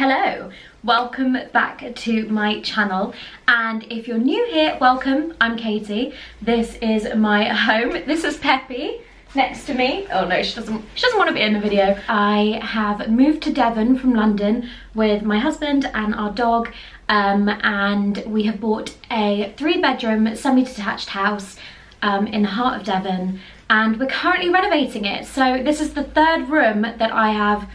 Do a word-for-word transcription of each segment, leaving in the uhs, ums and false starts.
Hello, welcome back to my channel, and if you're new here, welcome. I'm Katie. This is my home. This is Peppy next to me. Oh no, she doesn't she doesn't want to be in the video. I have moved to Devon from London with my husband and our dog, um, and we have bought a three bedroom semi-detached house um, in the heart of Devon, and we're currently renovating it. So this is the third room that I have,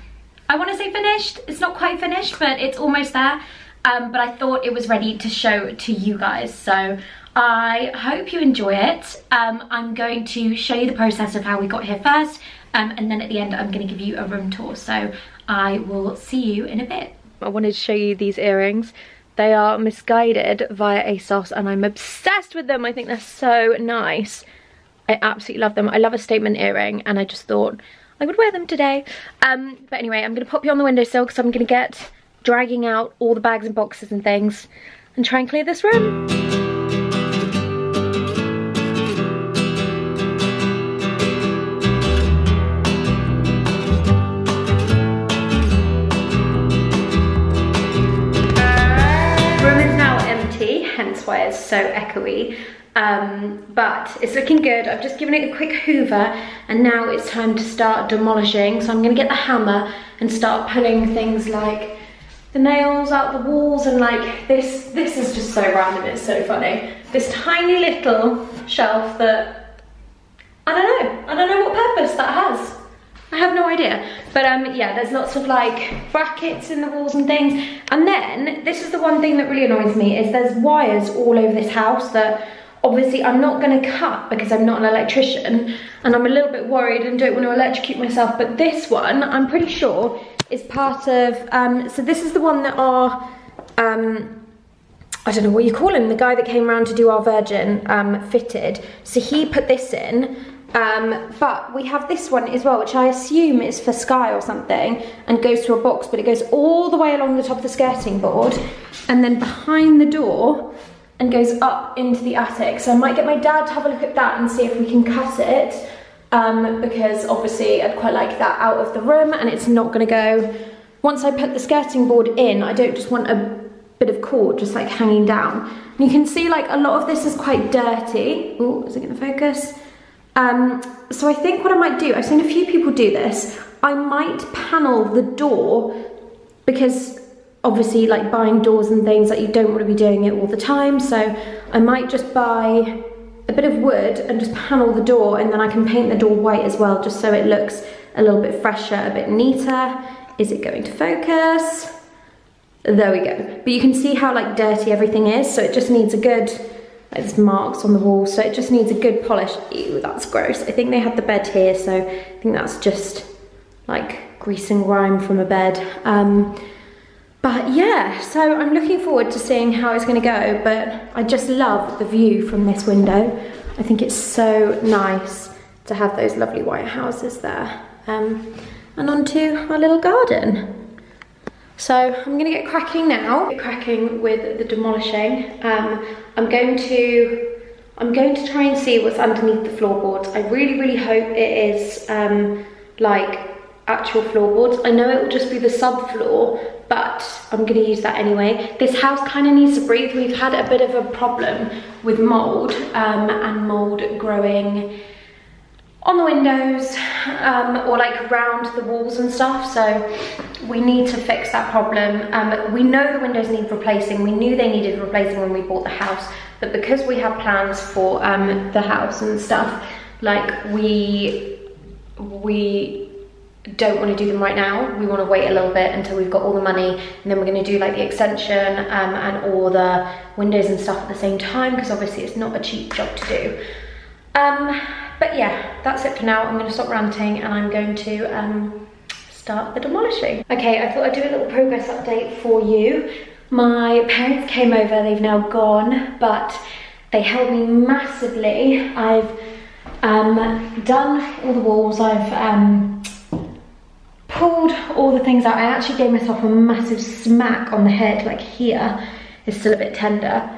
I want to say finished. It's not quite finished, but it's almost there. Um, but I thought it was ready to show to you guys. So I hope you enjoy it. Um, I'm going to show you the process of how we got here first. Um, and then at the end, I'm going to give you a room tour. So I will see you in a bit. I wanted to show you these earrings. They are Misguided via ASOS, and I'm obsessed with them. I think they're so nice. I absolutely love them. I love a statement earring, and I just thought I would wear them today. Um, but anyway, I'm going to pop you on the windowsill because I'm going to get dragging out all the bags and boxes and things and try and clear this room. The room is now empty, hence why it's so echoey. Um, but it's looking good. I've just given it a quick hoover, and now it's time to start demolishing. So I'm going to get the hammer and start pulling things like the nails out the walls, and like this. This is just so random, it's so funny. This tiny little shelf that, I don't know, I don't know what purpose that has. I have no idea. But um, yeah, there's lots of like brackets in the walls and things. And then, this is the one thing that really annoys me, is there's wires all over this house that obviously I'm not going to cut because I'm not an electrician, and I'm a little bit worried and don't want to electrocute myself. But this one, I'm pretty sure, is part of, um, so this is the one that our, um, I don't know what you call him, the guy that came around to do our Virgin um, fitted. So he put this in, um, but we have this one as well, which I assume is for Sky or something, and goes to a box, but it goes all the way along the top of the skirting board, and then behind the door, and goes up into the attic. So I might get my dad to have a look at that and see if we can cut it, um, because obviously I'd quite like that out of the room, and it's not going to go, once I put the skirting board in, I don't just want a bit of cord just like hanging down. And you can see like a lot of this is quite dirty. Oh, is it going to focus? Um, so I think what I might do, I've seen a few people do this, I might panel the door, because obviously like buying doors and things, like you don't want to be doing it all the time. So I might just buy a bit of wood and just panel the door, and then I can paint the door white as well, just so it looks a little bit fresher, a bit neater. Is it going to focus? There we go. But you can see how like dirty everything is, so it just needs a good, like there's marks on the wall, so it just needs a good polish. Ew, that's gross. I think they had the bed here, so I think that's just like grease and grime from a bed. Um, But yeah, so I'm looking forward to seeing how it's going to go, but I just love the view from this window. I think it's so nice to have those lovely white houses there. Um, and onto our little garden. So I'm going to get cracking now. Get cracking with the demolishing. Um, I'm going to, I'm going to try and see what's underneath the floorboards. I really, really hope it is um, like actual floorboards. I know it will just be the subfloor, but I'm going to use that anyway. This house kind of needs to breathe. We've had a bit of a problem with mould um, and mould growing on the windows um, or like round the walls and stuff. So we need to fix that problem. Um, we know the windows need replacing. We knew they needed replacing when we bought the house, but because we have plans for um, the house and stuff, like we, we, don't want to do them right now. We want to wait a little bit until we've got all the money, and then we're going to do like the extension um, and all the windows and stuff at the same time, because obviously it's not a cheap job to do. Um, but yeah, that's it for now. I'm going to stop ranting, and I'm going to um, start the demolishing. Okay, I thought I'd do a little progress update for you. My parents came over, they've now gone, but they helped me massively. I've um, done all the walls, I've um, pulled all the things out. I actually gave myself a massive smack on the head, like here, it's still a bit tender,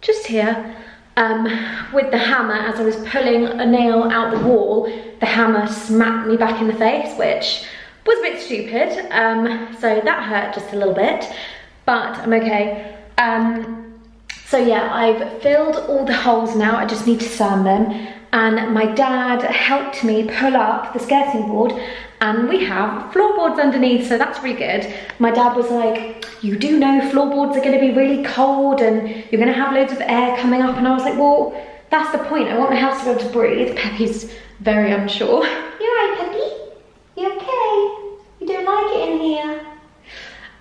just here, um, with the hammer. As I was pulling a nail out the wall, the hammer smacked me back in the face, which was a bit stupid, um, so that hurt just a little bit, but I'm okay. Um, so yeah, I've filled all the holes now, I just need to sand them, and my dad helped me pull up the skirting board, and we have floorboards underneath, so that's really good. My dad was like, you do know floorboards are gonna be really cold, and you're gonna have loads of air coming up, and I was like, well, that's the point, I want my house to be able to breathe. Peppy's very unsure. You're right, Peppy. You okay? You don't like it in here.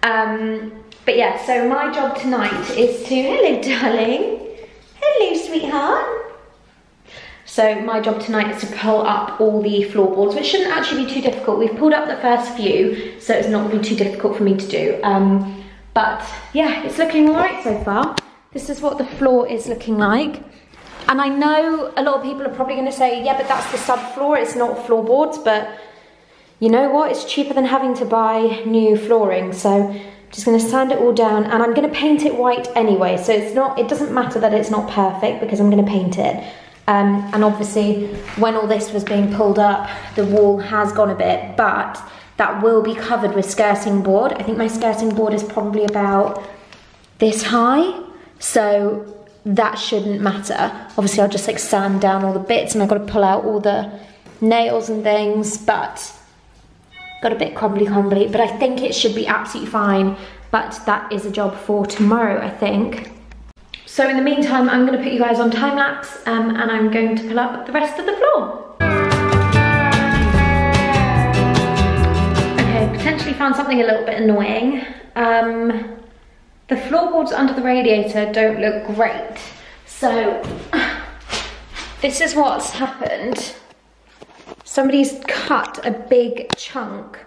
Um, but yeah, so my job tonight is to, hello darling, hello sweetheart. So my job tonight is to pull up all the floorboards, which shouldn't actually be too difficult. We've pulled up the first few, so it's not gonna be too difficult for me to do. Um, but yeah, it's looking all right so far. This is what the floor is looking like. And I know a lot of people are probably gonna say, yeah, but that's the subfloor, it's not floorboards, but you know what, it's cheaper than having to buy new flooring, so I'm just going to sand it all down, and I'm going to paint it white anyway, so it's not, it doesn't matter that it's not perfect, because I'm going to paint it. Um, and obviously, when all this was being pulled up, the wall has gone a bit, but that will be covered with skirting board. I think my skirting board is probably about this high, so that shouldn't matter. Obviously, I'll just like sand down all the bits, and I've got to pull out all the nails and things, but got a bit crumbly-crumbly, but I think it should be absolutely fine, but that is a job for tomorrow, I think. So in the meantime, I'm going to put you guys on time-lapse, um, and I'm going to pull up the rest of the floor. Okay, potentially found something a little bit annoying. Um, the floorboards under the radiator don't look great, so this is what's happened. Somebody's cut a big chunk,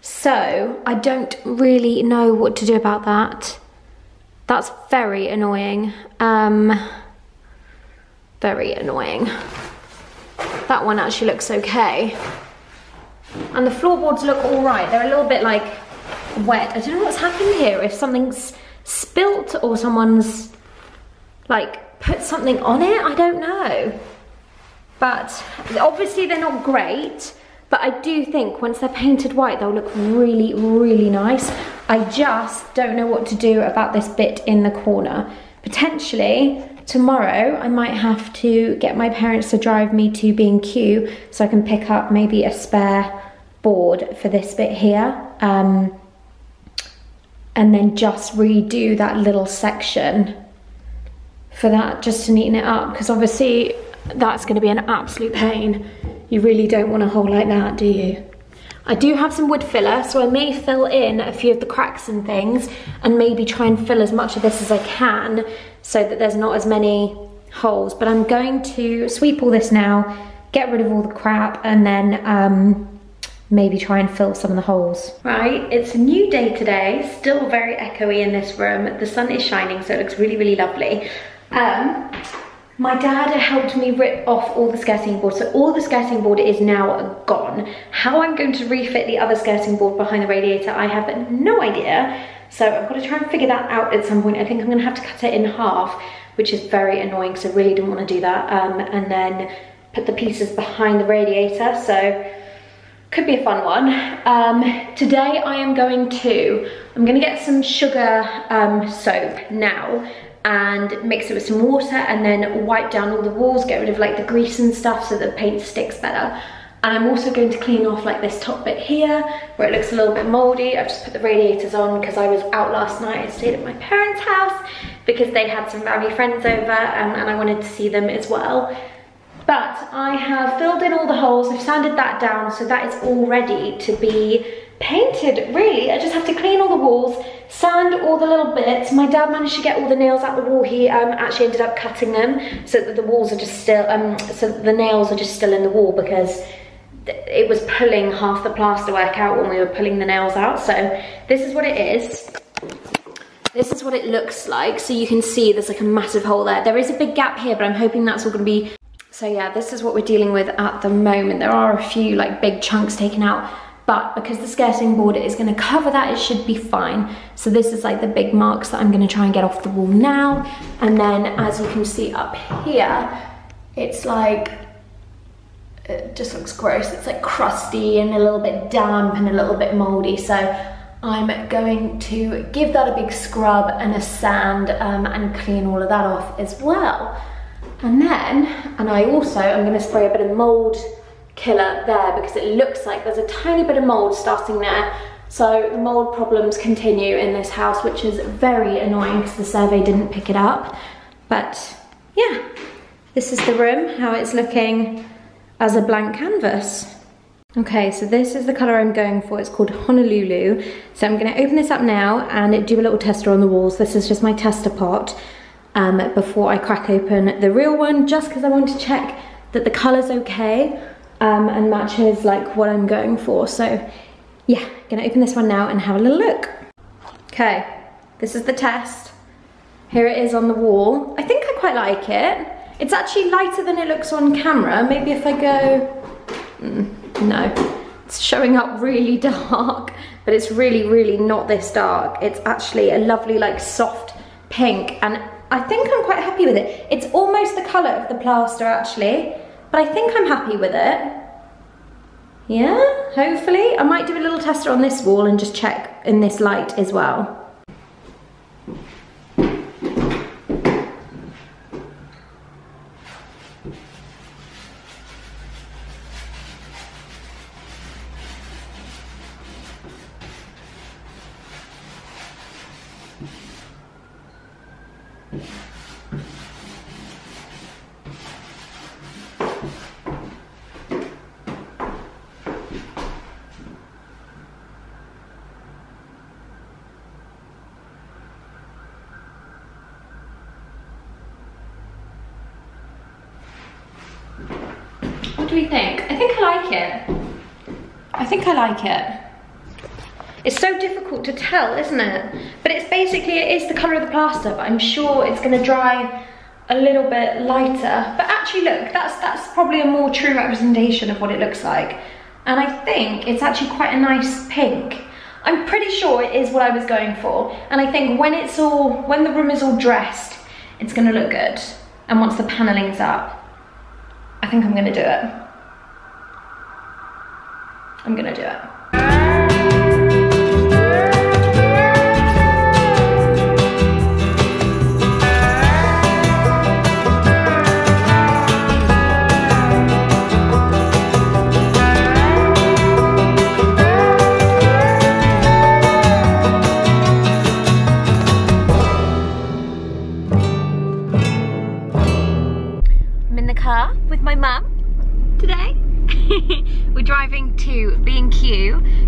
so I don't really know what to do about that. That's very annoying. Um, very annoying. That one actually looks okay. And the floorboards look all right. They're a little bit like wet. I don't know what's happened here. If something's spilt or someone's like put something on it, I don't know. But obviously they're not great, but I do think once they're painted white, they'll look really, really nice. I just don't know what to do about this bit in the corner. Potentially, tomorrow I might have to get my parents to drive me to B and Q so I can pick up maybe a spare board for this bit here. Um, and then just redo that little section for that, just to neaten it up, because obviously, that's going to be an absolute pain. You really don't want a hole like that, do you? I do have some wood filler, so I may fill in a few of the cracks and things, and maybe try and fill as much of this as I can so that there's not as many holes. But I'm going to sweep all this now, get rid of all the crap, and then um, maybe try and fill some of the holes. Right, it's a new day today. Still very echoey in this room. The sun is shining, so it looks really, really lovely. Um, My dad helped me rip off all the skirting board, so all the skirting board is now gone. How I'm going to refit the other skirting board behind the radiator, I have no idea. So I've got to try and figure that out at some point. I think I'm going to have to cut it in half, which is very annoying, because I really didn't want to do that. Um, and then put the pieces behind the radiator, so could be a fun one. Um, today I am going to, I'm going to get some sugar um, soap now, and mix it with some water, and then wipe down all the walls, get rid of like the grease and stuff so that the paint sticks better. And I'm also going to clean off like this top bit here where it looks a little bit moldy. I've just put the radiators on because I was out last night. I stayed at my parents' house because they had some family friends over, um, and I wanted to see them as well. But I have filled in all the holes, I've sanded that down, so that is all ready to be painted, really. I just have to clean all the walls, sand all the little bits. My dad managed to get all the nails out the wall. He um, actually ended up cutting them so that the walls are just still, um, so that the nails are just still in the wall, because it was pulling half the plasterwork out when we were pulling the nails out. So this is what it is. This is what it looks like. So you can see there's like a massive hole there. There is a big gap here, but I'm hoping that's all gonna be. So yeah, this is what we're dealing with at the moment. There are a few like big chunks taken out, but because the skirting board is going to cover that, it should be fine. So this is like the big marks that I'm going to try and get off the wall now. And then as you can see up here, it's like it just looks gross. It's like crusty and a little bit damp and a little bit moldy. So I'm going to give that a big scrub and a sand um, and clean all of that off as well. And then, and I also, I'm gonna spray a bit of mold killer there because it looks like there's a tiny bit of mold starting there. So the mold problems continue in this house, which is very annoying because the survey didn't pick it up. But yeah, this is the room, how it's looking as a blank canvas. Okay, so this is the color I'm going for. It's called Honolulu. So I'm gonna open this up now and do a little tester on the walls. This is just my tester pot um, before I crack open the real one, just because I want to check that the color's okay um, and matches like what I'm going for. So yeah, gonna open this one now and have a little look. Okay, this is the test. Here it is on the wall. I think I quite like it. It's actually lighter than it looks on camera. Maybe if I go, mm. No, it's showing up really dark, but it's really, really not this dark. It's actually a lovely, like, soft pink, and I think I'm quite happy with it. It's almost the colour of the plaster, actually, but I think I'm happy with it. Yeah, hopefully. I might do a little tester on this wall and just check in this light as well. What do we think? I think I like it. I think I like it. It's so difficult to tell, isn't it? But it's basically, it is the colour of the plaster, but I'm sure it's going to dry a little bit lighter. But actually look, that's, that's probably a more true representation of what it looks like. And I think it's actually quite a nice pink. I'm pretty sure it is what I was going for. And I think when it's all, when the room is all dressed, it's going to look good. And once the panelling's up, I think I'm going to do it. I'm going to do it.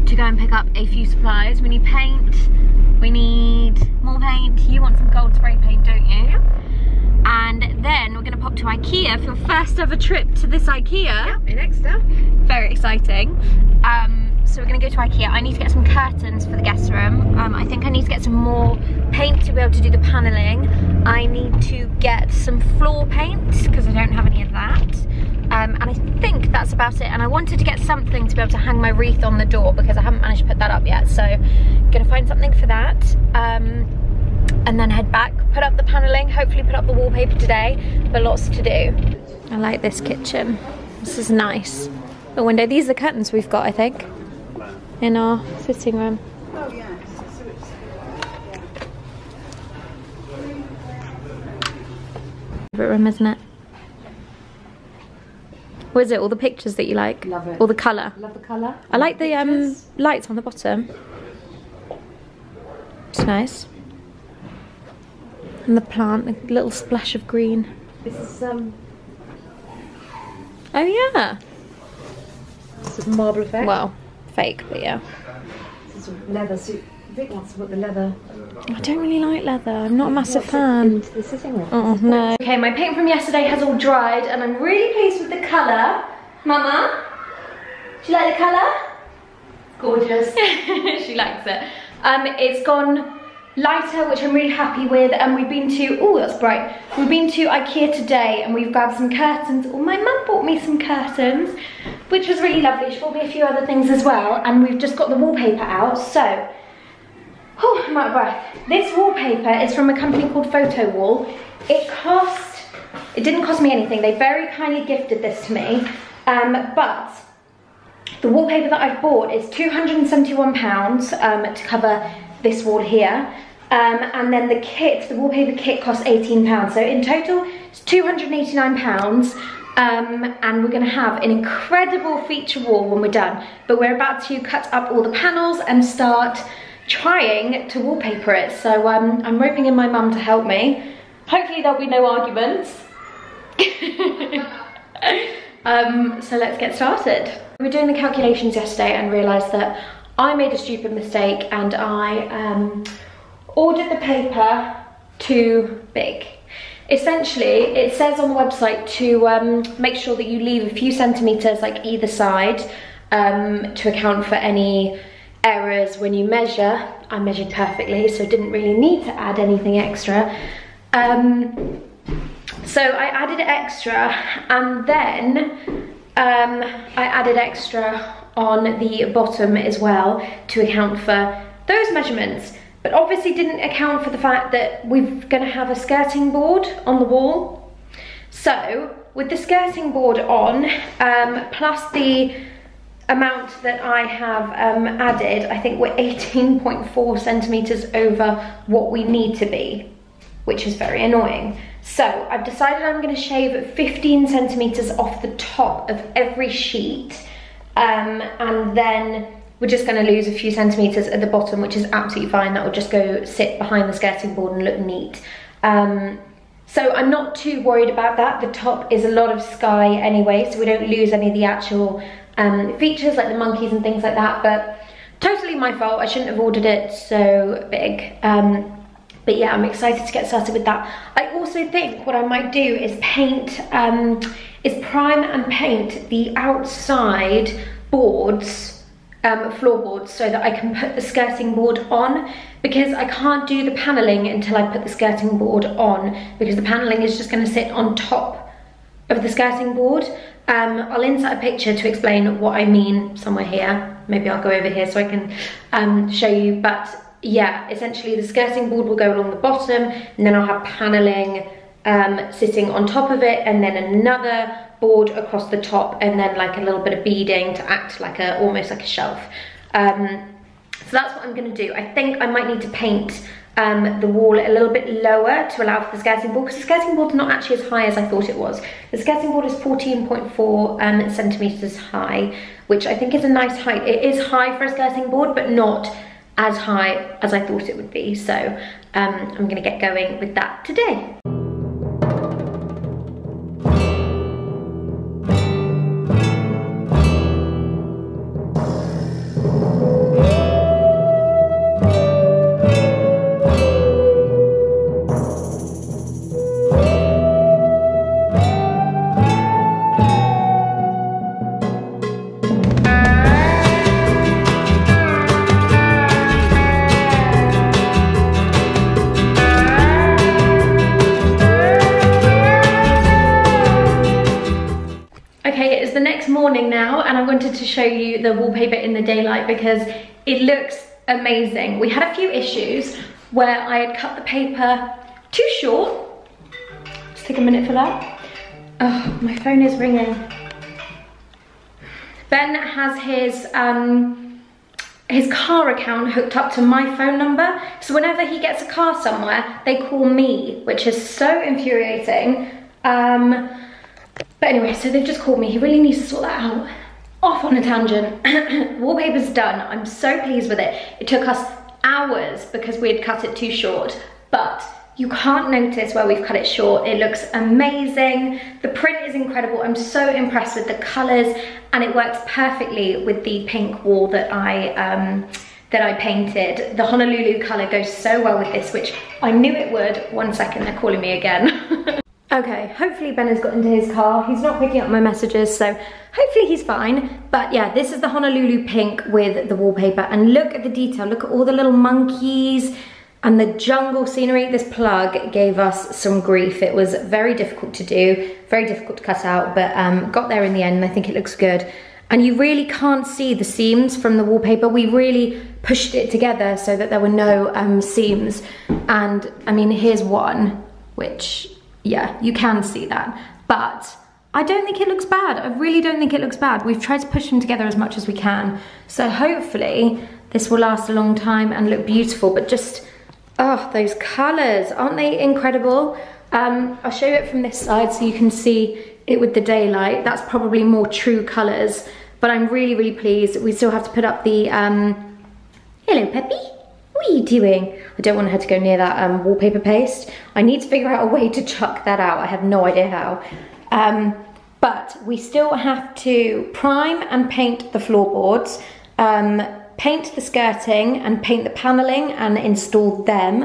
To go and pick up a few supplies. We need paint, we need more paint. You want some gold spray paint, don't you? And then we're gonna pop to IKEA for your first ever trip to this IKEA. Yep, in Exeter. Very exciting. Um, so we're gonna go to IKEA. I need to get some curtains for the guest room. Um, I think I need to get some more paint to be able to do the panelling. I need to get some floor paint, because I don't have any of that. Um, and I think that's about it, and I wanted to get something to be able to hang my wreath on the door because I haven't managed to put that up yet, so I'm gonna find something for that um, and then head back, put up the panelling, hopefully put up the wallpaper today, but lots to do. I like this kitchen, this is nice. The window, these are the curtains we've got I think in our sitting room. Oh yeah. Favorite room, isn't it? What is it? All the pictures that you like? Love it. All the colour? Love the colour. I like the um, lights on the bottom. It's nice. And the plant, the little splash of green. This is um... Oh yeah! It's a marble effect. Well, fake, but yeah. This is leather, so Vic wants to put the leather... I don't really like leather, I'm not a massive fan. The sitting room. Oh no. Okay, my paint from yesterday has all dried and I'm really pleased with the colour. Mama, do you like the colour? Gorgeous. She likes it. Um, it's gone lighter, which I'm really happy with, and we've been to, oh that's bright, we've been to IKEA today and we've grabbed some curtains. Oh, my mum bought me some curtains, which was really lovely. She bought me a few other things as well, and we've just got the wallpaper out, so... Oh, I'm out of breath. This wallpaper is from a company called Photowall. It cost, it didn't cost me anything. They very kindly gifted this to me. Um, but the wallpaper that I've bought is two hundred and seventy-one pounds um, to cover this wall here. Um, and then the kit, the wallpaper kit, costs eighteen pounds. So in total, it's two hundred and eighty-nine pounds. Um, and we're going to have an incredible feature wall when we're done. But we're about to cut up all the panels and start trying to wallpaper it. So um, I'm roping in my mum to help me. Hopefully there'll be no arguments. Um, so let's get started. We were doing the calculations yesterday and realised that I made a stupid mistake and I um, ordered the paper too big. Essentially, it says on the website to um, make sure that you leave a few centimetres like either side um, to account for any errors when you measure. I measured perfectly, so didn't really need to add anything extra. Um, so I added extra, and then um, I added extra on the bottom as well to account for those measurements. But obviously didn't account for the fact that we're gonna have a skirting board on the wall. So with the skirting board on, um, plus the amount that I have um, added, I think we're eighteen point four centimeters over what we need to be, which is very annoying. So I've decided I'm gonna shave fifteen centimeters off the top of every sheet, um, and then we're just going to lose a few centimetres at the bottom, which is absolutely fine. That will just go sit behind the skirting board and look neat. Um, so I'm not too worried about that. The top is a lot of sky anyway, so we don't lose any of the actual um, features like the monkeys and things like that. But totally my fault. I shouldn't have ordered it so big. Um, but yeah, I'm excited to get started with that. I also think what I might do is paint, um, is prime and paint the outside boards. Um, floorboards, so that I can put the skirting board on, because I can't do the panelling until I put the skirting board on, because the panelling is just going to sit on top of the skirting board. Um, I'll insert a picture to explain what I mean somewhere here. Maybe I'll go over here so I can um, show you. But yeah, essentially the skirting board will go along the bottom, and then I'll have panelling um, sitting on top of it, and then another board across the top, and then like a little bit of beading to act like a almost like a shelf. Um, so that's what I'm going to do. I think I might need to paint um, the wall a little bit lower to allow for the skirting board, because the skirting board's not actually as high as I thought it was. The skirting board is fourteen point four um, centimetres high, which I think is a nice height. It is high for a skirting board, but not as high as I thought it would be. So um, I'm going to get going with that today. Show you the wallpaper in the daylight because it looks amazing. We had a few issues where I had cut the paper too short. Just take a minute for that. Oh, my phone is ringing. Ben has his um, his car account hooked up to my phone number, so whenever he gets a car somewhere, they call me, which is so infuriating. Um, but anyway, so they've just called me. He really needs to sort that out. Off on a tangent. Wallpaper's done. I'm so pleased with it. It took us hours because we had cut it too short, but you can't notice where we've cut it short. It looks amazing. The print is incredible. I'm so impressed with the colours, and it works perfectly with the pink wall that I um, that I painted. The Honolulu colour goes so well with this, which I knew it would. One second, they're calling me again. Okay, hopefully Ben has got into his car. He's not picking up my messages, so hopefully he's fine. But yeah, this is the Honolulu pink with the wallpaper. And look at the detail. Look at all the little monkeys and the jungle scenery. This plug gave us some grief. It was very difficult to do, very difficult to cut out, but um, got there in the end, and I think it looks good. And you really can't see the seams from the wallpaper. We really pushed it together so that there were no um, seams. And I mean, here's one, which... yeah, you can see that, but I don't think it looks bad. I really don't think it looks bad. We've tried to push them together as much as we can. So hopefully this will last a long time and look beautiful, but just, oh, those colours, aren't they incredible? Um, I'll show you it from this side so you can see it with the daylight. That's probably more true colours, but I'm really, really pleased. We still have to put up the, um, hello Peppy, what are you doing? I don't want her to go near that um, wallpaper paste. I need to figure out a way to chuck that out. I have no idea how. Um, but we still have to prime and paint the floorboards, um, paint the skirting and paint the panelling and install them.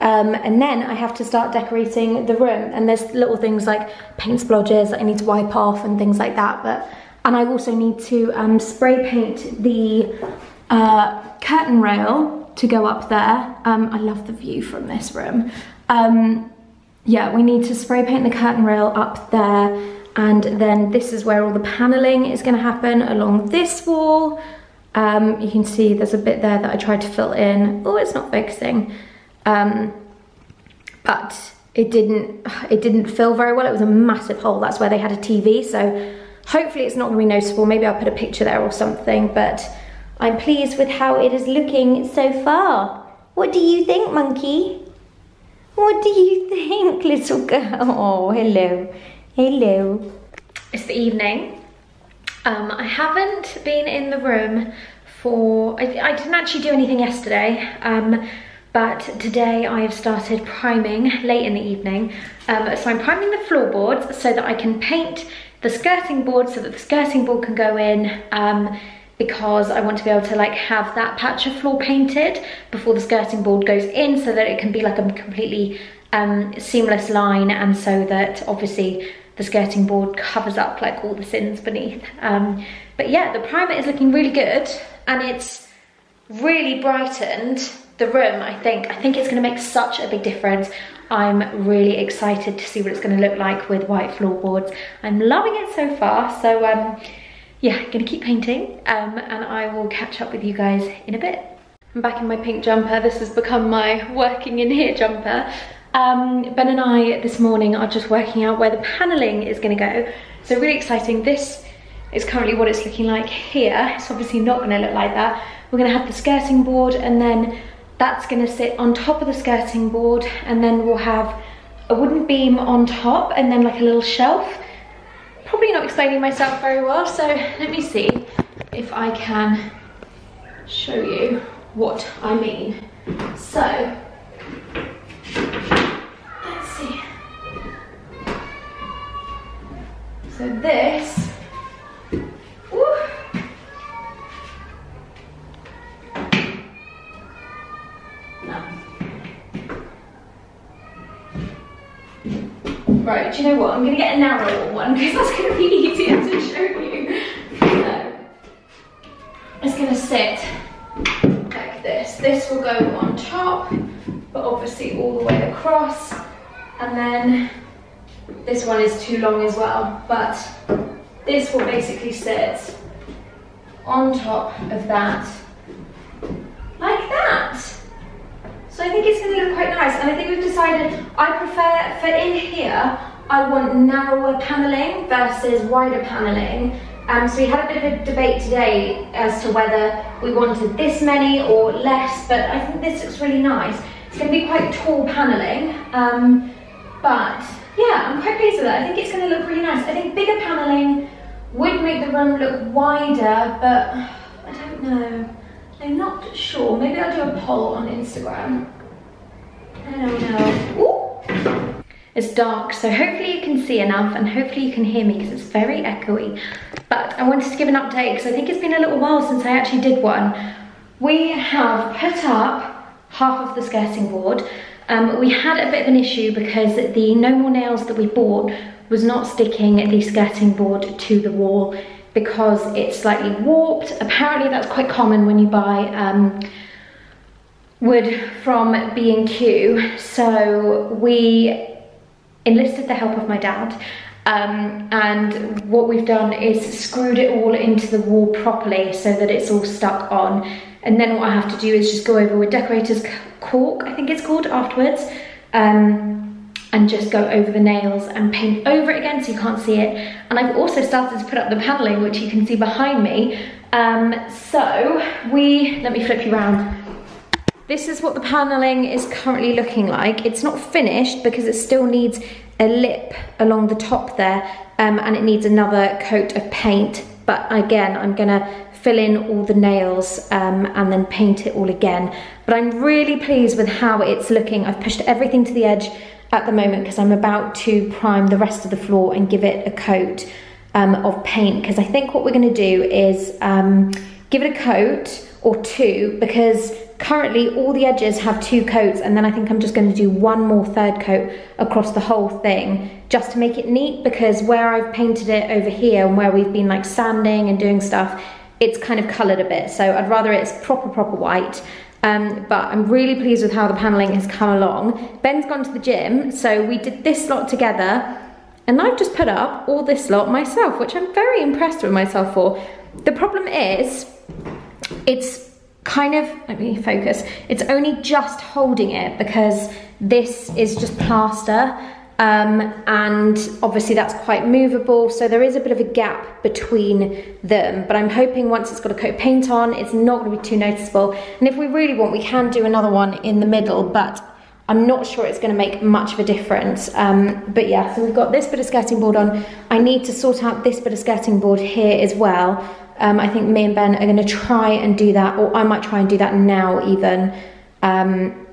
Um, and then I have to start decorating the room, and there's little things like paint splodges that I need to wipe off and things like that. But and I also need to um, spray paint the uh, curtain rail to go up there. Um, I love the view from this room. Um, yeah, we need to spray paint the curtain rail up there, and then this is where all the panelling is going to happen along this wall. Um, you can see there's a bit there that I tried to fill in. Oh, it's not focusing. Um, but it didn't, it didn't fill very well. It was a massive hole. That's where they had a T V. So hopefully it's not going to be noticeable. Maybe I'll put a picture there or something, but I'm pleased with how it is looking so far. What do you think, monkey? What do you think, little girl? Oh, hello. Hello. It's the evening. Um, I haven't been in the room for, I, I didn't actually do anything yesterday. Um, But today I have started priming late in the evening. Um, so I'm priming the floorboards so that I can paint the skirting board so that the skirting board can go in, um, because I want to be able to like have that patch of floor painted before the skirting board goes in so that it can be like a completely um, seamless line, and so that obviously the skirting board covers up like all the sins beneath. Um, but yeah, the primer is looking really good and it's really brightened the room. I think I think it's going to make such a big difference. I'm really excited to see what it's going to look like with white floorboards. I'm loving it so far, so um yeah, I'm going to keep painting, um and I will catch up with you guys in a bit. I'm back in my pink jumper. This has become my working in here jumper. um Ben and I this morning are just working out where the paneling is going to go, so really exciting. This is currently what it's looking like here. It's obviously not going to look like that. We're going to have the skirting board, and then that's going to sit on top of the skirting board, and then we'll have a wooden beam on top and then like a little shelf. Probably not explaining myself very well, so let me see if I can show you what I mean. So, let's see. So this, woo, right, do you know what? I'm going to get a narrower one because that's going to be easier to show you. So, it's going to sit like this. This will go on top, but obviously all the way across. And then this one is too long as well, but this will basically sit on top of that, like that. So I think it's going to look quite nice, and I think we've decided I prefer, for in here, I want narrower panelling versus wider panelling. Um, so we had a bit of a debate today as to whether we wanted this many or less, but I think this looks really nice. It's going to be quite tall panelling, um, but yeah, I'm quite pleased with that. I think it's going to look really nice. I think bigger panelling would make the room look wider, but I don't know. I'm not sure. Maybe I'll do a poll on Instagram. I don't know. Ooh. It's dark, so hopefully you can see enough and hopefully you can hear me because it's very echoey. But I wanted to give an update because I think it's been a little while since I actually did one. We have put up half of the skirting board. Um, we had a bit of an issue because the No More Nails that we bought was not sticking the skirting board to the wall, because it's slightly warped. Apparently that's quite common when you buy um, wood from B and Q. So we enlisted the help of my dad, um, and what we've done is screwed it all into the wall properly so that it's all stuck on. And then what I have to do is just go over with decorator's cork, I think it's called, afterwards, um, and just go over the nails and paint over it again so you can't see it. And I've also started to put up the paneling, which you can see behind me. Um, so we, let me flip you around. This is what the paneling is currently looking like. It's not finished because it still needs a lip along the top there, um, and it needs another coat of paint. But again, I'm gonna fill in all the nails um, and then paint it all again. But I'm really pleased with how it's looking. I've pushed everything to the edge at the moment because I'm about to prime the rest of the floor and give it a coat um, of paint, because I think what we're gonna do is um, give it a coat or two, because currently all the edges have two coats, and then I think I'm just going to do one more third coat across the whole thing just to make it neat, because where I've painted it over here and where we've been like sanding and doing stuff, it's kind of coloured a bit, so I'd rather it's proper proper white. Um, but I'm really pleased with how the panelling has come along. Ben's gone to the gym, so we did this lot together, and I've just put up all this lot myself, which I'm very impressed with myself for. The problem is it's kind of, let me focus, it's only just holding it because this is just plaster, um, and obviously that's quite movable, so there is a bit of a gap between them. But I'm hoping once it's got a coat of paint on, it's not going to be too noticeable, and if we really want, we can do another one in the middle, but I'm not sure it's going to make much of a difference. Um, but yeah, so we've got this bit of skirting board on. I need to sort out this bit of skirting board here as well. Um, I think me and Ben are going to try and do that, or I might try and do that now even, um,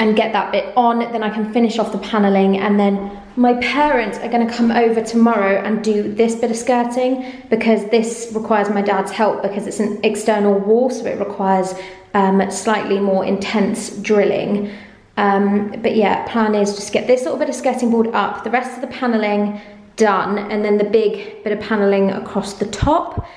and get that bit on. Then I can finish off the panelling, and then my parents are going to come over tomorrow and do this bit of skirting, because this requires my dad's help, because it's an external wall, so it requires um, slightly more intense drilling. Um, but yeah, plan is just get this little bit of skirting board up, the rest of the panelling done, and then the big bit of panelling across the top.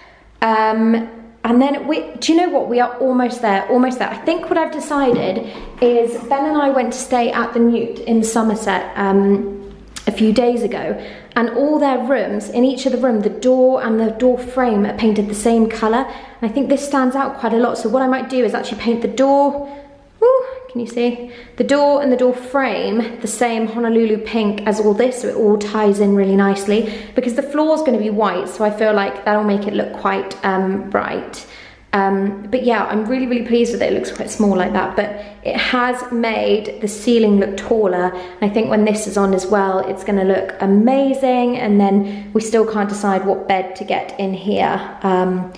Um, and then, we, do you know what, we are almost there, almost there. I think what I've decided is Ben and I went to stay at The Newt in Somerset um, a few days ago, and all their rooms, in each of the room, the door and the door frame are painted the same colour, and I think this stands out quite a lot. So what I might do is actually paint the door, ooh, can you see? The door and the door frame the same Honolulu pink as all this, so it all ties in really nicely, because the floor's going to be white, so I feel like that'll make it look quite um, bright. Um, but yeah, I'm really, really pleased with it. It looks quite small like that, but it has made the ceiling look taller, and I think when this is on as well, it's going to look amazing. And then we still can't decide what bed to get in here. Um,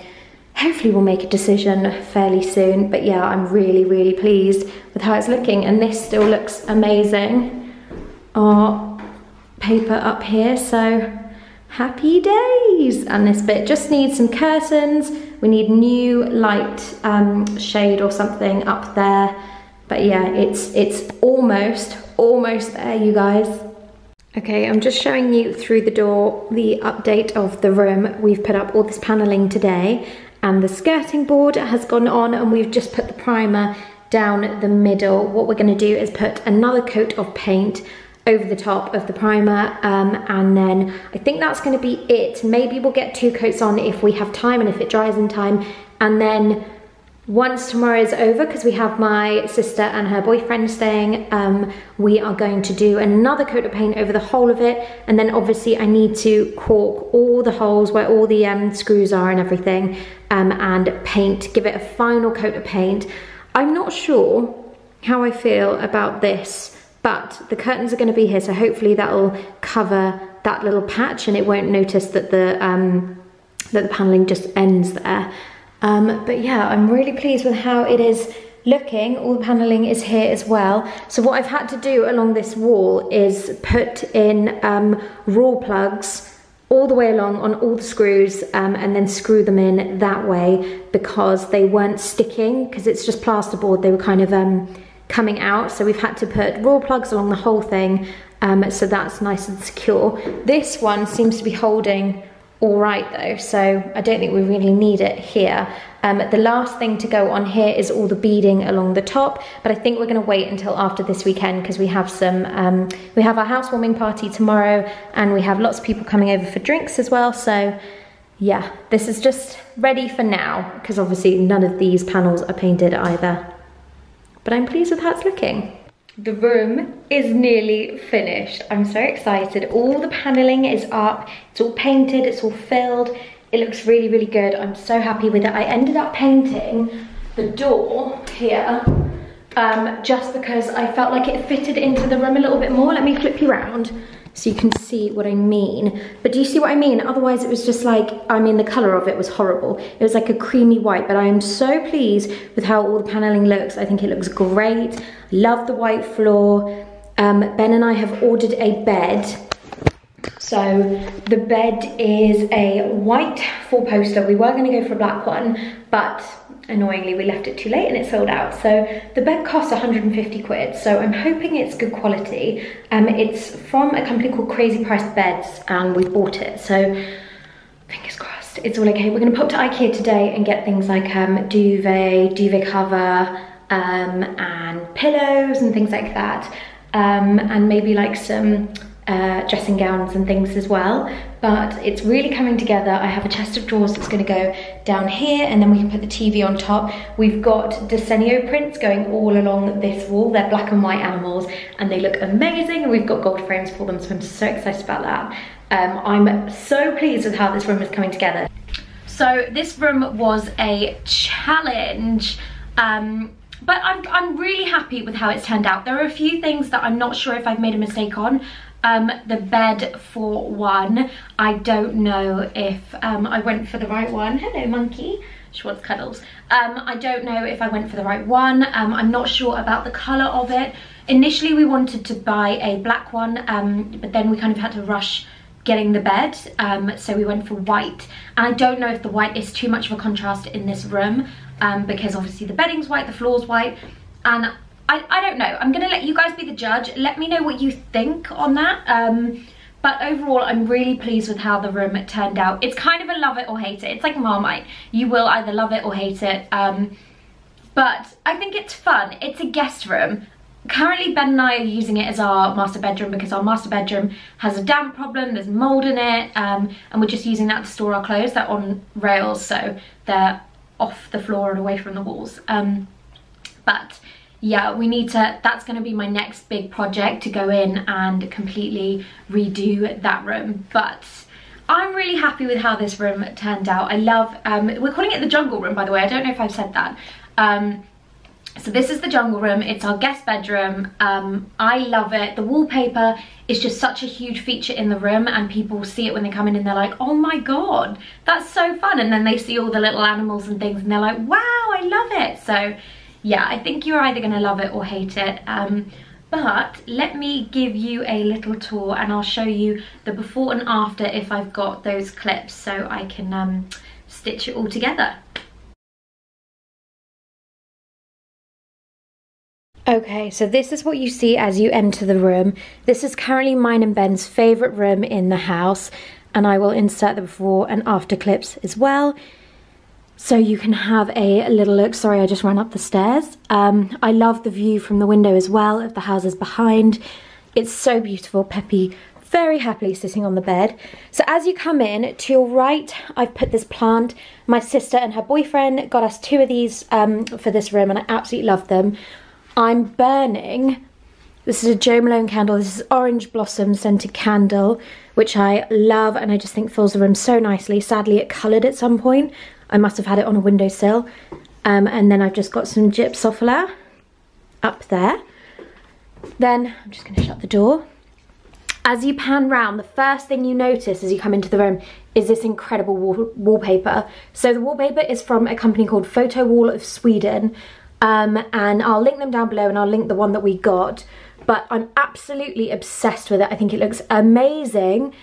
Hopefully we'll make a decision fairly soon, but yeah, I'm really, really pleased with how it's looking, and this still looks amazing. Our paper up here, so happy days! And this bit just needs some curtains. We need new light um, shade or something up there, but yeah, it's it's almost, almost there, you guys. Okay, I'm just showing you through the door the update of the room. We've put up all this panelling today, and the skirting board has gone on, and we've just put the primer down the middle. What we're going to do is put another coat of paint over the top of the primer, um, and then I think that's going to be it. Maybe we'll get two coats on if we have time and if it dries in time, and then once tomorrow is over, because we have my sister and her boyfriend staying, um, we are going to do another coat of paint over the whole of it, and then obviously I need to cork all the holes where all the um, screws are and everything, um, and paint, give it a final coat of paint. I'm not sure how I feel about this, but the curtains are going to be here, so hopefully that'll cover that little patch and it won't notice that the, um, that the panelling just ends there. Um, but yeah, I'm really pleased with how it is looking. All the panelling is here as well. So what I've had to do along this wall is put in um, raw plugs all the way along on all the screws, um, and then screw them in that way, because they weren't sticking, because it's just plasterboard, they were kind of um, coming out. So we've had to put raw plugs along the whole thing, um, so that's nice and secure. This one seems to be holding all right though, so I don't think we really need it here. Um, the last thing to go on here is all the beading along the top, but I think we're going to wait until after this weekend, because we have some, um, we have our housewarming party tomorrow, and we have lots of people coming over for drinks as well. So yeah, this is just ready for now, because obviously none of these panels are painted either, but I'm pleased with how it's looking. The room is nearly finished. I'm so excited. All the paneling is up. It's all painted, it's all filled. It looks really, really good. I'm so happy with it. I ended up painting the door here um, just because I felt like it fitted into the room a little bit more. Let me flip you around so you can see what I mean. But do you see what I mean? Otherwise it was just like, I mean, the color of it was horrible. It was like a creamy white, but I am so pleased with how all the paneling looks. I think it looks great. Love the white floor. Um, Ben and I have ordered a bed. So the bed is a white four poster. We were gonna go for a black one, but annoyingly we left it too late and it sold out. So the bed costs one hundred and fifty quid, so I'm hoping it's good quality. Um, it's from a company called Crazy Price Beds and we bought it, so fingers crossed it's all okay. We're gonna pop to IKEA today and get things like um, duvet, duvet cover, um, and pillows and things like that, um, and maybe like some Uh, dressing gowns and things as well, but it's really coming together. I have a chest of drawers that's going to go down here and then we can put the T V on top. We've got Desenio prints going all along this wall. They're black and white animals and they look amazing, and we've got gold frames for them, so I'm so excited about that. Um, I'm so pleased with how this room is coming together. So this room was a challenge. Um, But I'm, I'm really happy with how it's turned out. There are a few things that I'm not sure if I've made a mistake on. Um, the bed for one. I don't know if um, I went for the right one. Hello, monkey. She wants cuddles. Um, I don't know if I went for the right one. Um, I'm not sure about the colour of it. Initially, we wanted to buy a black one, um, but then we kind of had to rush getting the bed, um, so we went for white. And I don't know if the white is too much of a contrast in this room, um, because obviously the bedding's white, the floor's white, and I, I don't know. I'm gonna let you guys be the judge. Let me know what you think on that. Um, but overall, I'm really pleased with how the room turned out. It's kind of a love it or hate it. It's like Marmite. You will either love it or hate it. Um, but I think it's fun. It's a guest room. Currently, Ben and I are using it as our master bedroom because our master bedroom has a damp problem, there's mould in it, um, and we're just using that to store our clothes. They're on rails, so they're off the floor and away from the walls. Um, but yeah, we need to, that's going to be my next big project, to go in and completely redo that room. But I'm really happy with how this room turned out. I love, um, we're calling it the jungle room, by the way. I don't know if I've said that. Um, So this is the jungle room. It's our guest bedroom. Um, I love it. The wallpaper is just such a huge feature in the room, and people see it when they come in and they're like, oh my god, that's so fun. And then they see all the little animals and things and they're like, wow, I love it. So yeah, I think you're either going to love it or hate it. Um, but let me give you a little tour and I'll show you the before and after if I've got those clips so I can um, stitch it all together. Okay, so this is what you see as you enter the room. This is currently mine and Ben's favourite room in the house, and I will insert the before and after clips as well, so you can have a little look. Sorry, I just ran up the stairs. Um, I love the view from the window as well of the houses behind. It's so beautiful. Peppy very happily sitting on the bed. So as you come in, to your right, I've put this plant. My sister and her boyfriend got us two of these um, for this room, and I absolutely love them. I'm burning, this is a Jo Malone candle, this is orange blossom scented candle, which I love and I just think fills the room so nicely. Sadly it coloured at some point, I must have had it on a windowsill. Um, and then I've just got some gypsophila up there. Then I'm just going to shut the door. As you pan round, the first thing you notice as you come into the room is this incredible wall wallpaper. So the wallpaper is from a company called Photowall of Sweden. Um, and I'll link them down below, and I'll link the one that we got, but I'm absolutely obsessed with it. I think it looks amazing.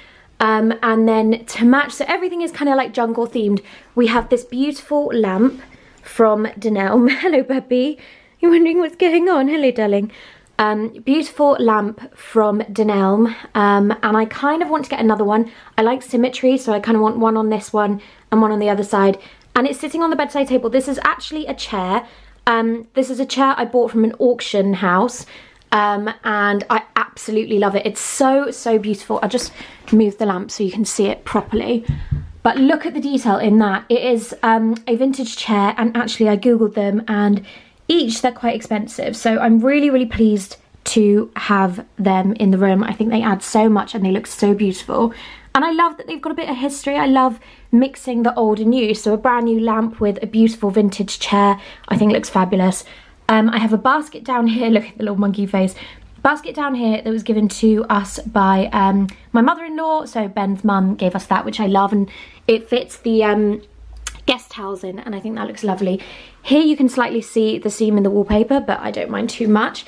Um, and then to match, so everything is kind of like jungle themed. We have this beautiful lamp from Dunelm. Hello, Peppy. You're wondering what's going on. Hello, darling. Um, beautiful lamp from Dunelm, um, and I kind of want to get another one. I like symmetry, so I kind of want one on this one and one on the other side. And it's sitting on the bedside table. This is actually a chair. Um, this is a chair I bought from an auction house, um, and I absolutely love it. It's so, so beautiful. I'll just move the lamp so you can see it properly. But look at the detail in that. It is um, a vintage chair, and actually I googled them, and each, they're quite expensive. So I'm really, really pleased to have them in the room. I think they add so much and they look so beautiful. And I love that they've got a bit of history. I love mixing the old and new. So a brand new lamp with a beautiful vintage chair, I think looks fabulous. Um, I have a basket down here. Look at the little monkey face. Basket down here that was given to us by um, my mother-in-law. So Ben's mum gave us that, which I love. And it fits the um, guest towels in. And I think that looks lovely. Here you can slightly see the seam in the wallpaper, but I don't mind too much.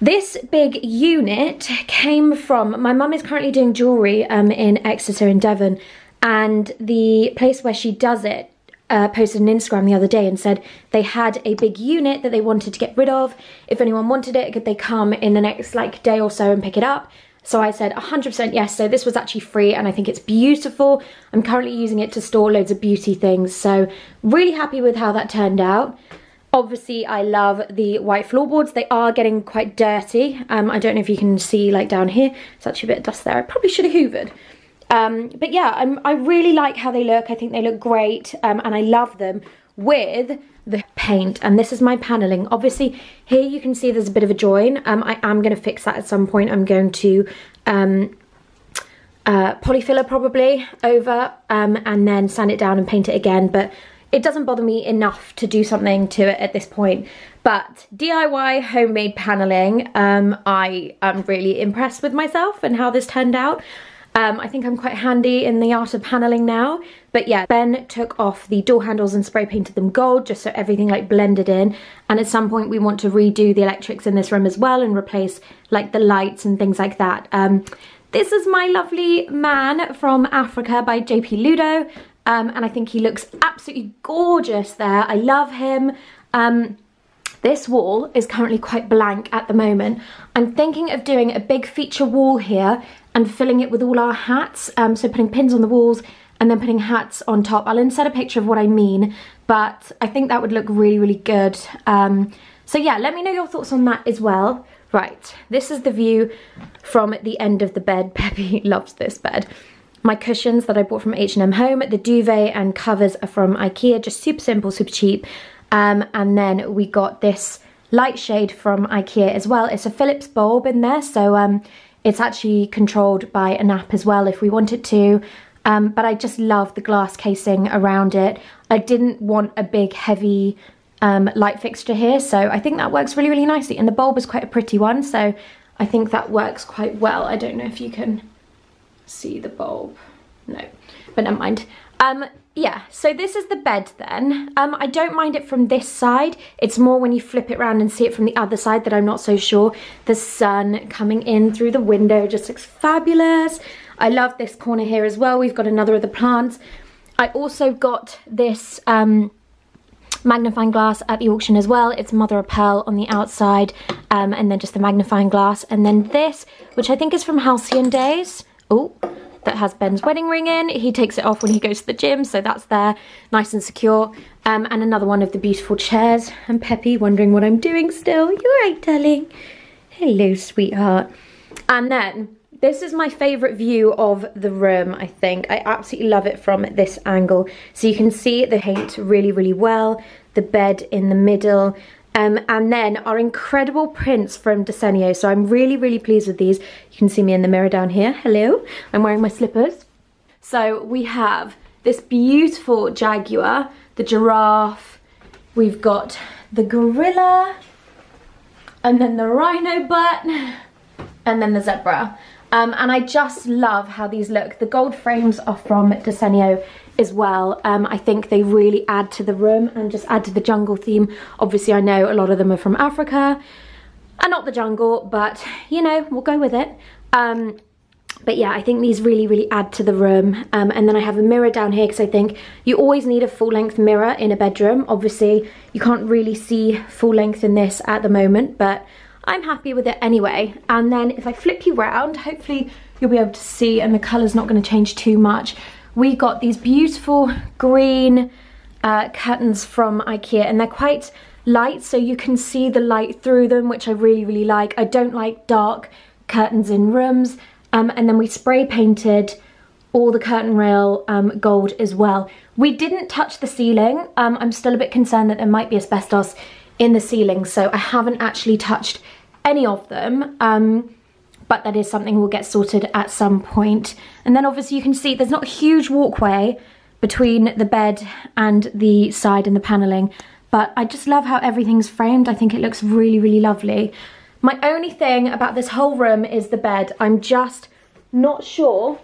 This big unit came from, my mum is currently doing jewellery um, in Exeter in Devon, and the place where she does it uh, posted an Instagram the other day and said they had a big unit that they wanted to get rid of. If anyone wanted it, could they come in the next like day or so and pick it up? So I said one hundred percent yes, so this was actually free and I think it's beautiful. I'm currently using it to store loads of beauty things, so really happy with how that turned out. Obviously, I love the white floorboards. They are getting quite dirty. Um, I don't know if you can see, like down here, it's actually a bit of dust there. I probably should have hoovered. Um, but yeah, I'm, I really like how they look. I think they look great, um, and I love them with the paint. And this is my paneling. Obviously, here you can see there's a bit of a join. Um, I am going to fix that at some point. I'm going to um, uh, polyfiller probably over um, and then sand it down and paint it again. But it doesn't bother me enough to do something to it at this point. But D I Y homemade panelling, um, I am really impressed with myself and how this turned out. Um, I think I'm quite handy in the art of panelling now. But yeah, Ben took off the door handles and spray painted them gold just so everything like blended in. And at some point we want to redo the electrics in this room as well and replace like the lights and things like that. Um, this is my lovely man from Africa by J P Ludo. Um, and I think he looks absolutely gorgeous there. I love him. Um, this wall is currently quite blank at the moment. I'm thinking of doing a big feature wall here and filling it with all our hats. Um, so putting pins on the walls and then putting hats on top. I'll insert a picture of what I mean, but I think that would look really, really good. Um, so yeah, let me know your thoughts on that as well. Right, this is the view from the end of the bed. Peppy loves this bed. My cushions that I bought from H and M Home, the duvet and covers are from IKEA, just super simple, super cheap. Um, and then we got this light shade from IKEA as well. It's a Philips bulb in there, so um, it's actually controlled by an app as well if we want it to. Um, but I just love the glass casing around it. I didn't want a big, heavy um, light fixture here, so I think that works really, really nicely. And the bulb is quite a pretty one, so I think that works quite well. I don't know if you can see the bulb, no, but never mind. Um, yeah, so this is the bed then. Um, I don't mind it from this side. It's more when you flip it around and see it from the other side that I'm not so sure. The sun coming in through the window just looks fabulous. I love this corner here as well. We've got another of the plants. I also got this um, magnifying glass at the auction as well. It's mother of pearl on the outside, um, and then just the magnifying glass. And then this, which I think is from Halcyon Days. Oh, that has Ben's wedding ring in. He takes it off when he goes to the gym, so that's there, nice and secure. Um, and another one of the beautiful chairs. And Peppy wondering what I'm doing still. You all right, darling? Hello, sweetheart. And then, this is my favourite view of the room, I think. I absolutely love it from this angle. So you can see the paint really, really well, the bed in the middle. Um, and then our incredible prints from Desenio. So I'm really, really pleased with these. You can see me in the mirror down here. Hello. I'm wearing my slippers. So we have this beautiful jaguar, the giraffe. We've got the gorilla. And then the rhino butt. And then the zebra. Um, and I just love how these look. The gold frames are from Desenio as well. Um, I think they really add to the room and just add to the jungle theme. Obviously, I know a lot of them are from Africa and not the jungle, but you know, we'll go with it. Um, but yeah, I think these really, really add to the room. Um, and then I have a mirror down here because I think you always need a full length mirror in a bedroom. Obviously, you can't really see full length in this at the moment, but I'm happy with it anyway. And then if I flip you round, hopefully you'll be able to see and the colour's not going to change too much. We got these beautiful green uh, curtains from IKEA and they're quite light, so you can see the light through them, which I really, really like. I don't like dark curtains in rooms. Um, and then we spray painted all the curtain rail um, gold as well. We didn't touch the ceiling. Um, I'm still a bit concerned that there might be asbestos in the ceiling, so I haven't actually touched any of them, um, but that is something we'll get sorted at some point. And then obviously you can see there's not a huge walkway between the bed and the side and the panelling, but I just love how everything's framed. I think it looks really, really lovely. My only thing about this whole room is the bed. I'm just not sure.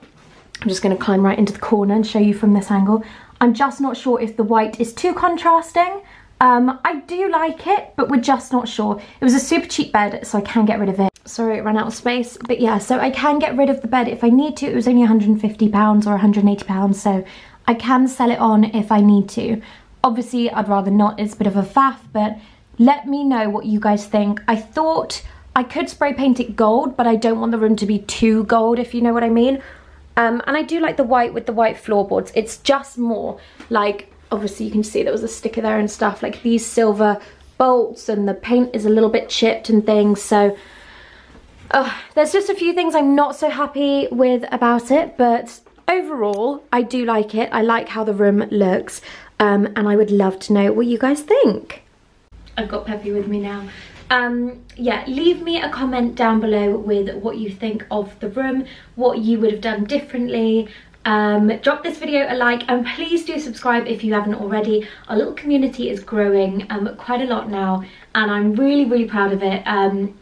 I'm just going to climb right into the corner and show you from this angle. I'm just not sure if the white is too contrasting. Um, I do like it, but we're just not sure. It was a super cheap bed, so I can get rid of it. Sorry, it ran out of space. But yeah, so I can get rid of the bed if I need to. It was only one hundred and fifty pounds or one hundred and eighty pounds, so I can sell it on if I need to. Obviously, I'd rather not. It's a bit of a faff, but let me know what you guys think. I thought I could spray paint it gold, but I don't want the room to be too gold, if you know what I mean. Um, and I do like the white with the white floorboards. It's just more like, obviously you can see there was a sticker there and stuff, like these silver bolts, and the paint is a little bit chipped and things. So uh, there's just a few things I'm not so happy with about it, but overall I do like it. I like how the room looks, um, and I would love to know what you guys think. I've got Peppy with me now. Um, yeah, leave me a comment down below with what you think of the room, what you would have done differently. Um, drop this video a like, and please do subscribe if you haven't already. Our little community is growing um, quite a lot now, and I'm really, really proud of it. Um,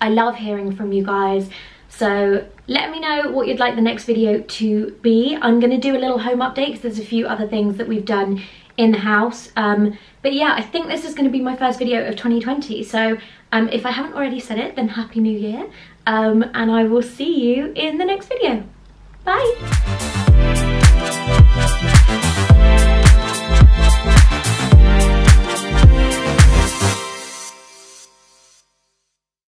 I love hearing from you guys. So let me know what you'd like the next video to be. I'm going to do a little home update because there's a few other things that we've done in the house, um but yeah, I think this is going to be my first video of twenty twenty, so um if I haven't already said it, then happy new year, um and I will see you in the next video. Bye.